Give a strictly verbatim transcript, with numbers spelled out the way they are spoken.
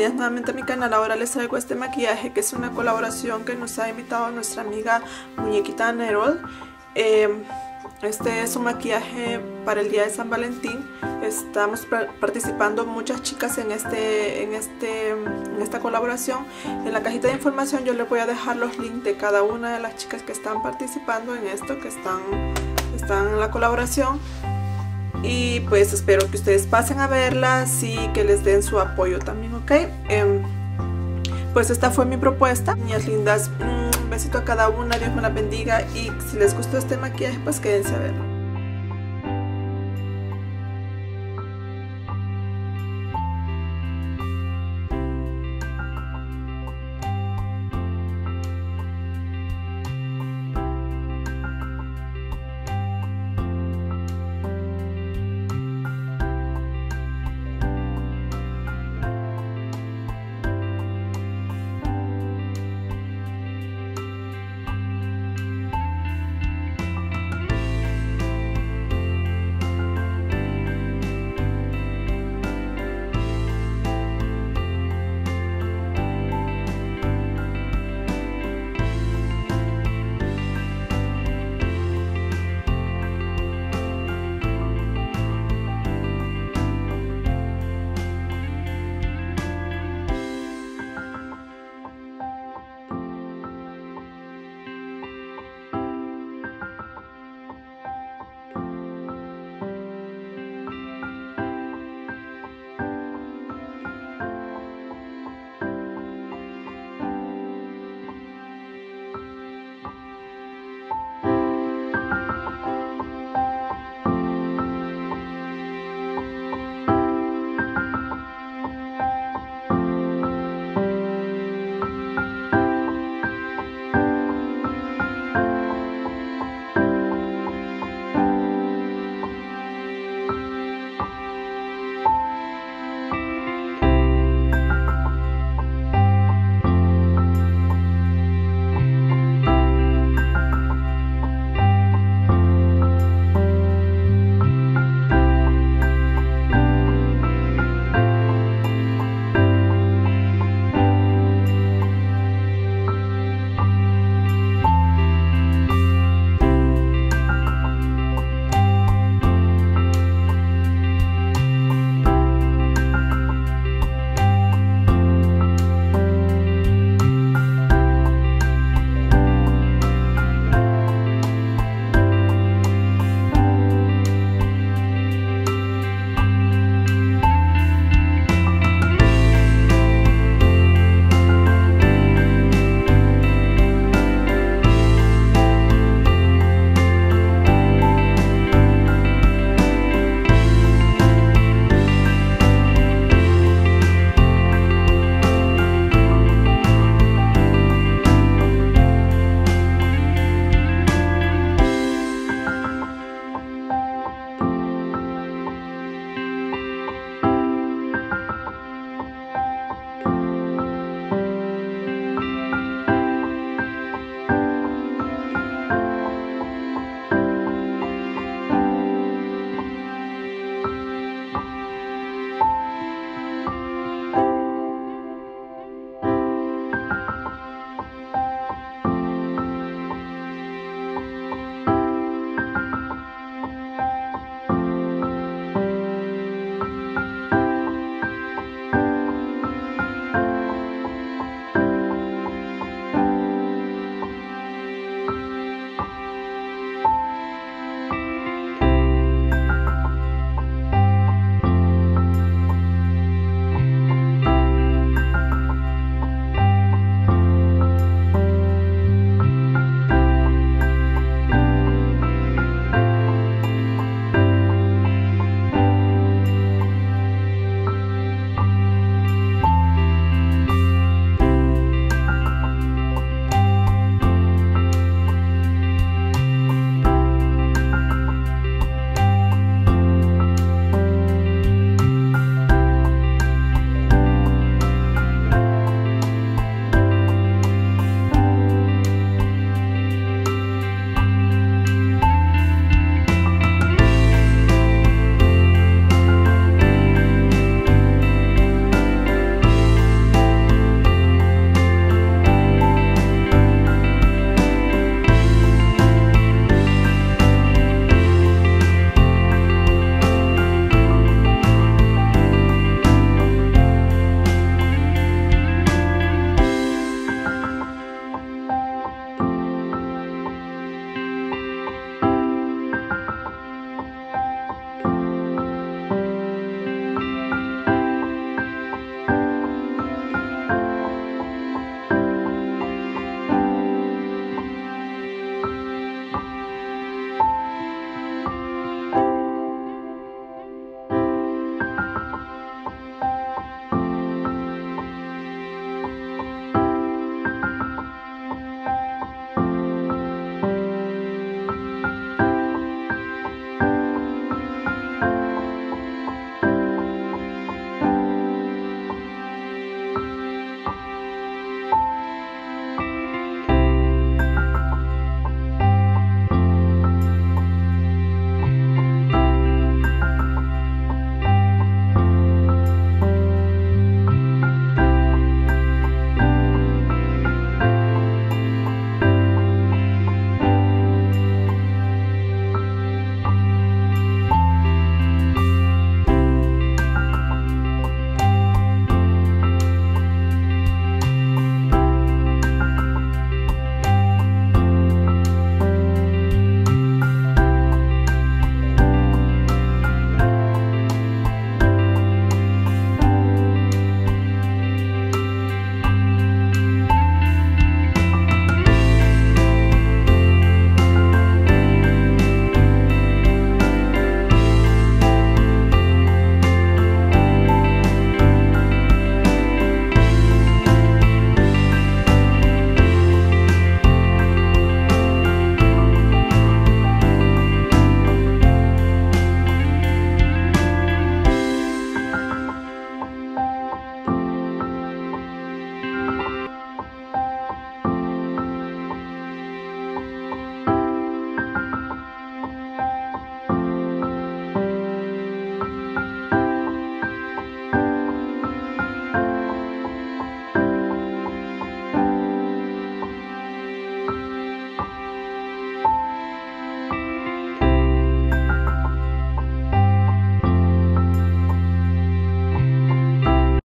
bienvenidas nuevamente a mi canal. Ahora les traigo este maquillaje que es una colaboración que nos ha invitado nuestra amiga Muñequita Nerol. Eh, este es un maquillaje para el día de San Valentín. Estamos participando muchas chicas en, este, en, este, en esta colaboración. En la cajita de información yo les voy a dejar los links de cada una de las chicas que están participando en esto, que están, están en la colaboración. Y pues espero que ustedes pasen a verlas y que les den su apoyo también, ¿ok? Eh, pues esta fue mi propuesta. Niñas lindas, un besito a cada una, Dios me las bendiga. Y si les gustó este maquillaje, pues quédense a verlo.